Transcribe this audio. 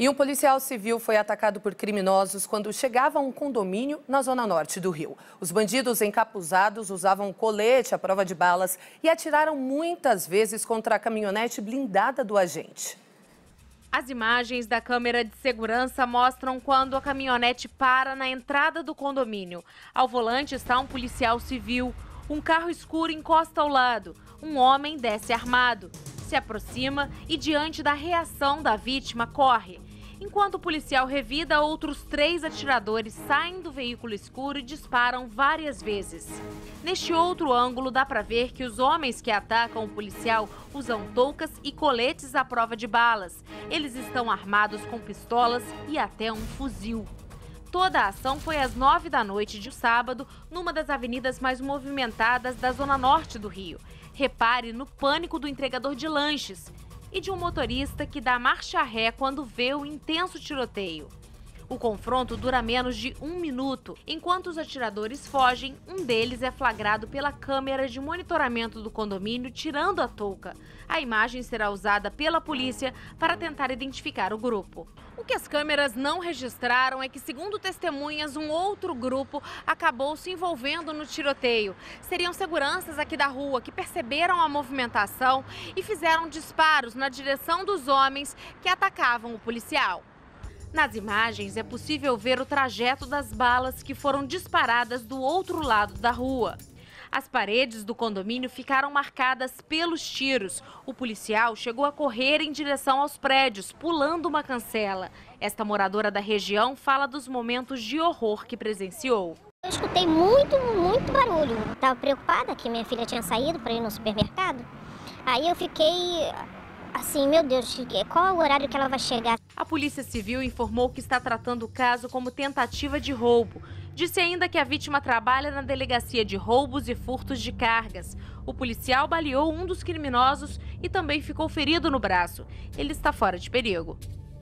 E um policial civil foi atacado por criminosos quando chegava a um condomínio na zona norte do Rio. Os bandidos encapuzados usavam colete à prova de balas e atiraram muitas vezes contra a caminhonete blindada do agente. As imagens da câmera de segurança mostram quando a caminhonete para na entrada do condomínio. Ao volante está um policial civil. Um carro escuro encosta ao lado. Um homem desce armado, se aproxima e, diante da reação da vítima, corre. Enquanto o policial revida, outros 3 atiradores saem do veículo escuro e disparam várias vezes. Neste outro ângulo, dá para ver que os homens que atacam o policial usam toucas e coletes à prova de balas. Eles estão armados com pistolas e até um fuzil. Toda a ação foi às 21h de sábado, numa das avenidas mais movimentadas da zona norte do Rio. Repare no pânico do entregador de lanches e de um motorista que dá marcha ré quando vê o intenso tiroteio. O confronto dura menos de 1 minuto. Enquanto os atiradores fogem, um deles é flagrado pela câmera de monitoramento do condomínio tirando a touca. A imagem será usada pela polícia para tentar identificar o grupo. O que as câmeras não registraram é que, segundo testemunhas, um outro grupo acabou se envolvendo no tiroteio. Seriam seguranças aqui da rua que perceberam a movimentação e fizeram disparos na direção dos homens que atacavam o policial. Nas imagens é possível ver o trajeto das balas que foram disparadas do outro lado da rua. As paredes do condomínio ficaram marcadas pelos tiros. O policial chegou a correr em direção aos prédios, pulando uma cancela. Esta moradora da região fala dos momentos de horror que presenciou. Eu escutei muito barulho. Estava preocupada que minha filha tinha saído para ir no supermercado. Aí eu fiquei assim, meu Deus, qual é o horário que ela vai chegar? A Polícia Civil informou que está tratando o caso como tentativa de roubo. Disse ainda que a vítima trabalha na delegacia de roubos e furtos de cargas. O policial baleou um dos criminosos e também ficou ferido no braço. Ele está fora de perigo.